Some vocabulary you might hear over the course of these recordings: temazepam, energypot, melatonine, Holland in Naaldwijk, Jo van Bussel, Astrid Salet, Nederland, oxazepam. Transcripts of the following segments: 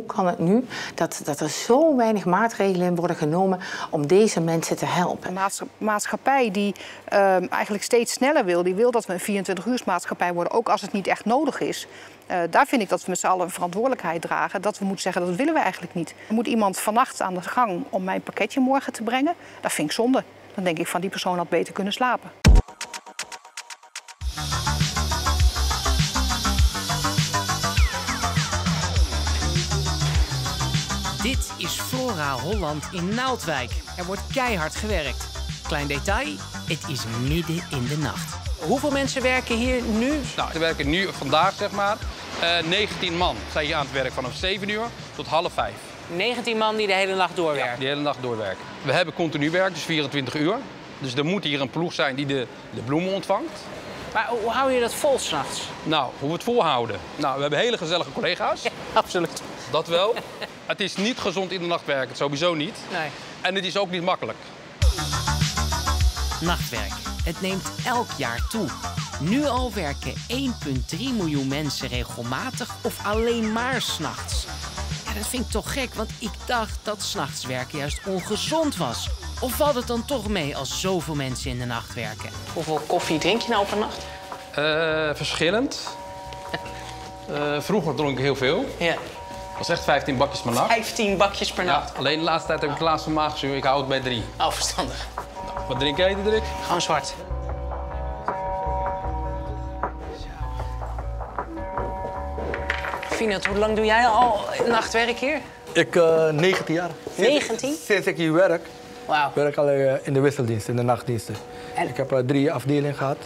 hoe kan het nu dat er zo weinig maatregelen worden genomen om deze mensen te helpen? De maatschappij die eigenlijk steeds sneller wil, die wil dat we een 24-uursmaatschappij worden, ook als het niet echt nodig is. Daar vind ik dat we met z'n allen een verantwoordelijkheid dragen. Dat we moeten zeggen, dat willen we eigenlijk niet. Moet iemand vannacht aan de gang om mijn pakketje morgen te brengen? Dat vind ik zonde. Dan denk ik van, die persoon had beter kunnen slapen. Dit is Flora Holland in Naaldwijk. Er wordt keihard gewerkt. Klein detail, het is midden in de nacht. Hoeveel mensen werken hier nu? Nou, er werken nu, vandaag zeg maar, 19 man zijn hier aan het werk vanaf 7 uur tot half 5. 19 man die de hele nacht doorwerken? Ja, die de hele nacht doorwerken. We hebben continu werk, dus 24 uur. Dus er moet hier een ploeg zijn die de bloemen ontvangt. Maar hoe hou je dat vol s'nachts? Nou, hoe we het volhouden? Nou, we hebben hele gezellige collega's. Ja, absoluut. Dat wel. Het is niet gezond in de nacht werken, sowieso niet. Nee. En het is ook niet makkelijk. Nachtwerk. Het neemt elk jaar toe. Nu al werken 1,3 miljoen mensen regelmatig of alleen maar s'nachts. Ja, dat vind ik toch gek, want ik dacht dat s'nachts werken juist ongezond was. Of valt het dan toch mee als zoveel mensen in de nacht werken? Hoeveel koffie drink je nou per nacht? Verschillend. Vroeger dronk ik heel veel. Ja. Dat was echt 15 bakjes per nacht. 15 bakjes per nacht? Ja, alleen de laatste tijd heb ik een glaas van maagzuur. Ik hou het bij 3. Oh, verstandig. Nou, wat drink jij, Diederik? Gewoon zwart. Vinat, hoe lang doe jij al nachtwerk hier? Ik 19 jaar. 19? Sinds ik hier werk. Wow. Ik werk al in de wisseldienst, in de nachtdiensten. En? Ik heb 3 afdelingen gehad,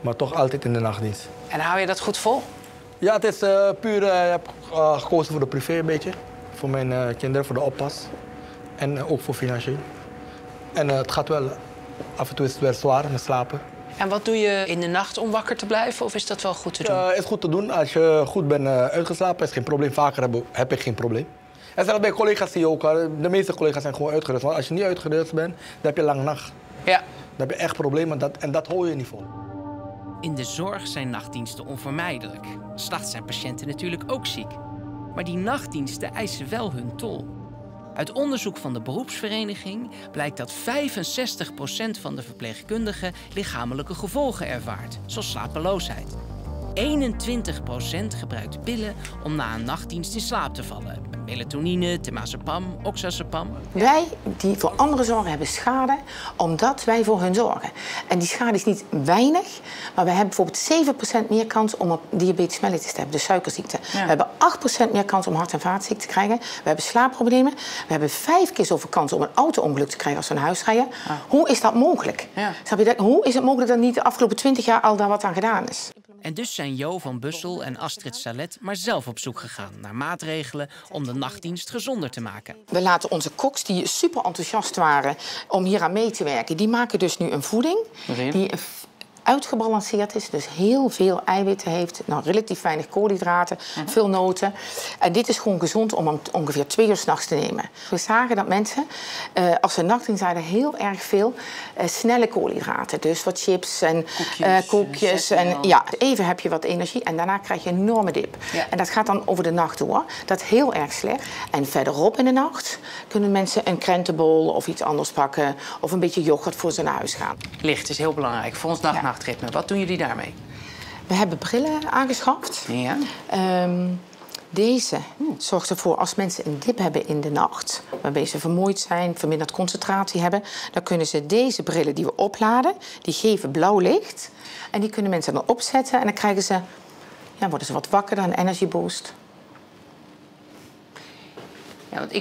maar toch altijd in de nachtdienst. En hou je dat goed vol? Ja, het is puur. Ik heb gekozen voor de privé een beetje. Voor mijn kinderen, voor de oppas. En ook voor financieel. En het gaat wel. Af en toe is het wel zwaar met slapen. En wat doe je in de nacht om wakker te blijven? Of is dat wel goed te doen? Het is goed te doen. Als je goed bent uitgeslapen, is geen probleem. Vaker heb ik geen probleem. En zelfs bij collega's zie je ook. De meeste collega's zijn gewoon uitgerust. Want als je niet uitgerust bent, dan heb je een lange nacht. Ja. Dan heb je echt problemen en dat hou je niet vol. In de zorg zijn nachtdiensten onvermijdelijk. S'nachts zijn patiënten natuurlijk ook ziek. Maar die nachtdiensten eisen wel hun tol. Uit onderzoek van de beroepsvereniging blijkt dat 65% van de verpleegkundigen lichamelijke gevolgen ervaart, zoals slapeloosheid. 21% gebruikt pillen om na een nachtdienst in slaap te vallen. Melatonine, temazepam, oxazepam. Wij die voor andere zorgen hebben schade, omdat wij voor hun zorgen. En die schade is niet weinig, maar we hebben bijvoorbeeld 7% meer kans om op diabetes mellitus te hebben, dus suikerziekte. Ja. We hebben 8% meer kans om hart- en vaatziekten te krijgen. We hebben slaapproblemen. We hebben 5 keer zoveel kans om een auto-ongeluk te krijgen als we naar huis rijden. Ah. Hoe is dat mogelijk? Ja. Snap je dat? Hoe is het mogelijk dat niet de afgelopen 20 jaar al daar wat aan gedaan is? En dus zijn Jo van Bussel en Astrid Salet maar zelf op zoek gegaan naar maatregelen om de nachtdienst gezonder te maken. We laten onze koks, die super enthousiast waren om hier aan mee te werken, die maken dus nu een voeding die uitgebalanceerd is, dus heel veel eiwitten heeft, nou, relatief weinig koolhydraten, veel noten. En dit is gewoon gezond om hem ongeveer 2 uur 's nachts te nemen. We zagen dat mensen, als ze nachtdienst hadden, heel erg veel snelle koolhydraten. Dus wat chips en koekjes. En, ja, even heb je wat energie en daarna krijg je een enorme dip. Ja. En dat gaat dan over de nacht door. Dat is heel erg slecht. En verderop in de nacht kunnen mensen een krentenbol of iets anders pakken of een beetje yoghurt voor ze naar huis gaan. Licht is heel belangrijk voor ons nachtnacht. Ja. Wat doen jullie daarmee? We hebben brillen aangeschaft. Ja. Deze zorgt ervoor, als mensen een dip hebben in de nacht, waarbij ze vermoeid zijn, verminderd concentratie hebben, dan kunnen ze deze brillen die we opladen, die geven blauw licht. En die kunnen mensen dan opzetten en dan krijgen ze, ja, worden ze wat wakkerder, een energy boost. Ja, want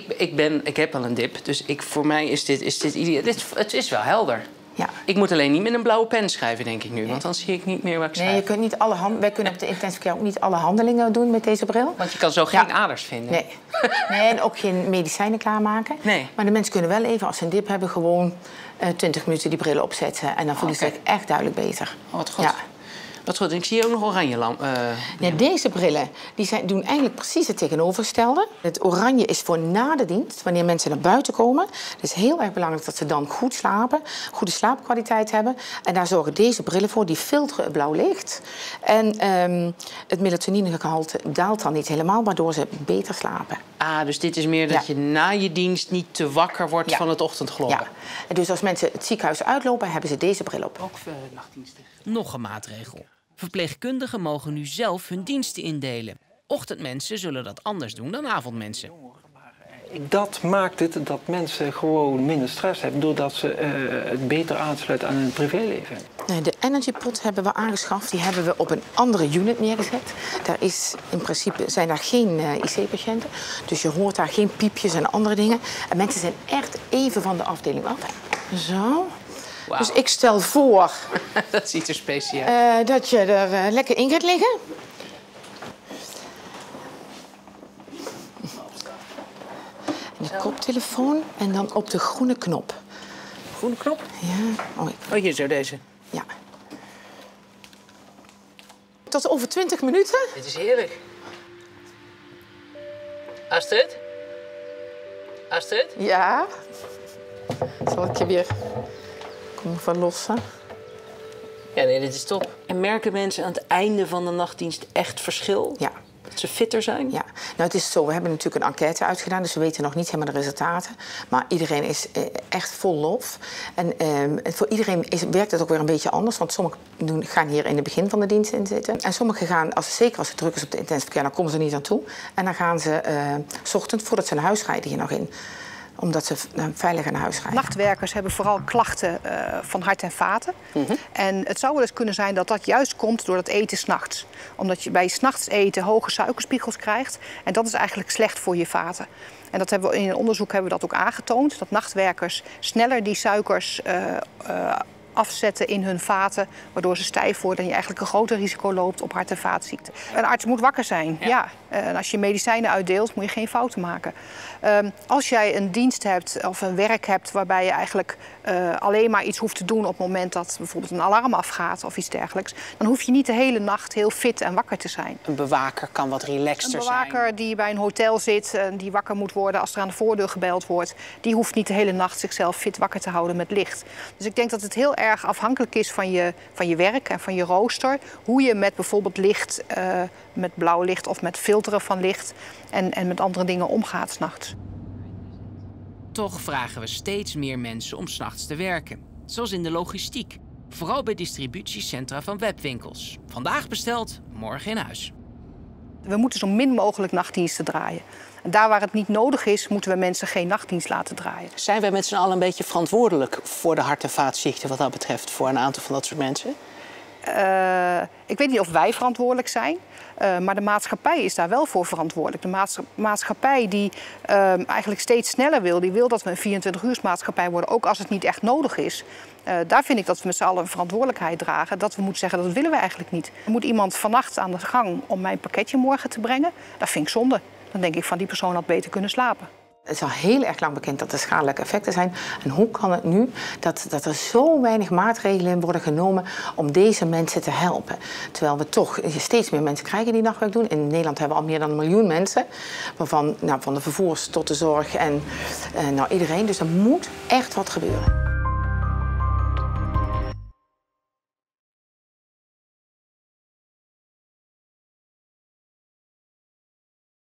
ik heb al een dip, dus voor mij is dit ideaal. Het is wel helder. Ja. Ik moet alleen niet met een blauwe pen schrijven, denk ik nu. Nee. Want dan zie ik niet meer waar ik schrijf. Nee, je kunt niet alle wij kunnen op de intensive care ook niet alle handelingen doen met deze bril. Want je kan zo geen aders vinden. Nee. Nee, en ook geen medicijnen klaarmaken. Nee. Maar de mensen kunnen wel even, als ze een dip hebben, gewoon 20 minuten die bril opzetten. En dan voelen ze zich echt duidelijk beter. Oh, wat goed. Ja. Wat goed, ik zie ook nog oranje lamp. Ja, deze brillen die doen eigenlijk precies het tegenovergestelde. Het oranje is voor na de dienst, wanneer mensen naar buiten komen. Het is heel erg belangrijk dat ze dan goed slapen, goede slaapkwaliteit hebben. En daar zorgen deze brillen voor, die filteren het blauw licht. En het melatoninegehalte daalt dan niet helemaal, waardoor ze beter slapen. Ah, dus dit is meer dat je na je dienst niet te wakker wordt van het ochtendgloren. Ja. Dus als mensen het ziekenhuis uitlopen, hebben ze deze bril op. Ook nachtdiensten. Nog een maatregel. Verpleegkundigen mogen nu zelf hun diensten indelen. Ochtendmensen zullen dat anders doen dan avondmensen. Dat maakt het dat mensen gewoon minder stress hebben, doordat ze het beter aansluiten aan hun privéleven. De energypot hebben we aangeschaft. Die hebben we op een andere unit neergezet. Daar is, in principe zijn daar geen IC-patiënten. Dus je hoort daar geen piepjes en andere dingen. En mensen zijn echt even van de afdeling af. Zo. Wow. Dus ik stel voor... dat ziet er speciaal uit. Dat je er lekker in gaat liggen. En de koptelefoon en dan op de groene knop. Groene knop? Ja. Oh, hier zo, deze. Ja. Tot over 20 minuten. Dit is heerlijk. Astrid? Astrid? Ja? Zal ik je weer... Kom van los, hè? Ja, nee, dit is top. En merken mensen aan het einde van de nachtdienst echt verschil? Ja. Dat ze fitter zijn? Ja. Nou, het is zo. We hebben natuurlijk een enquête uitgedaan, dus we weten nog niet helemaal de resultaten. Maar iedereen is echt vol lof. En voor iedereen werkt het ook weer een beetje anders. Want sommigen gaan hier in het begin van de dienst in zitten. En sommigen gaan, zeker als het druk is op de intensive care, dan komen ze niet aan toe. En dan gaan ze 's ochtends, voordat ze naar huis rijden, hier nog in. Omdat ze veilig naar huis gaan. Nachtwerkers hebben vooral klachten van hart en vaten. Mm-hmm. En het zou wel eens kunnen zijn dat dat juist komt door dat eten 's nachts. Omdat je bij 's nachts eten hoge suikerspiegels krijgt. En dat is eigenlijk slecht voor je vaten. En dat hebben we in een onderzoek ook aangetoond. Dat nachtwerkers sneller die suikers afzetten in hun vaten, waardoor ze stijf worden en je eigenlijk een groter risico loopt op hart- en vaatziekten. Een arts moet wakker zijn, ja. En als je medicijnen uitdeelt, moet je geen fouten maken. Als jij een dienst hebt of een werk hebt waarbij je eigenlijk alleen maar iets hoeft te doen op het moment dat bijvoorbeeld een alarm afgaat of iets dergelijks, dan hoef je niet de hele nacht heel fit en wakker te zijn. Een bewaker kan wat relaxter zijn. Een bewaker die bij een hotel zit en die wakker moet worden als er aan de voordeur gebeld wordt, die hoeft niet de hele nacht zichzelf fit wakker te houden met licht. Dus ik denk dat het heel erg afhankelijk is van je werk en van je rooster, hoe je met bijvoorbeeld licht, met blauw licht of met filteren van licht en met andere dingen omgaat 's nachts. Toch vragen we steeds meer mensen om 's nachts te werken, zoals in de logistiek, vooral bij distributiecentra van webwinkels. Vandaag besteld, morgen in huis. We moeten zo min mogelijk nachtdiensten draaien. En daar waar het niet nodig is, moeten we mensen geen nachtdienst laten draaien. Zijn wij met z'n allen een beetje verantwoordelijk voor de hart- en vaatziekten wat dat betreft, voor een aantal van dat soort mensen? Ik weet niet of wij verantwoordelijk zijn, maar de maatschappij is daar wel voor verantwoordelijk. De maatschappij die eigenlijk steeds sneller wil, die wil dat we een 24-uursmaatschappij worden, ook als het niet echt nodig is. Daar vind ik dat we met z'n allen een verantwoordelijkheid dragen. Dat we moeten zeggen, dat willen we eigenlijk niet. Moet iemand vannacht aan de gang om mijn pakketje morgen te brengen? Dat vind ik zonde. Dan denk ik van, die persoon had beter kunnen slapen. Het is al heel erg lang bekend dat er schadelijke effecten zijn. En hoe kan het nu dat er zo weinig maatregelen in worden genomen om deze mensen te helpen? Terwijl we toch steeds meer mensen krijgen die nachtwerk doen. In Nederland hebben we al meer dan 1 miljoen mensen. Waarvan, nou, van de vervoers tot de zorg en nou, iedereen. Dus er moet echt wat gebeuren.